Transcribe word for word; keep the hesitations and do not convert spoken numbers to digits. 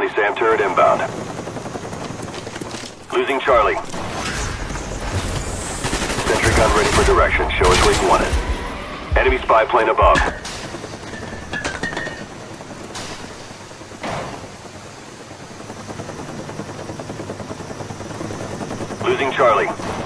Friendly SAM turret inbound. Losing Charlie. Sentry gun ready for direction. Show us where you want it. Enemy spy plane above. Losing Charlie.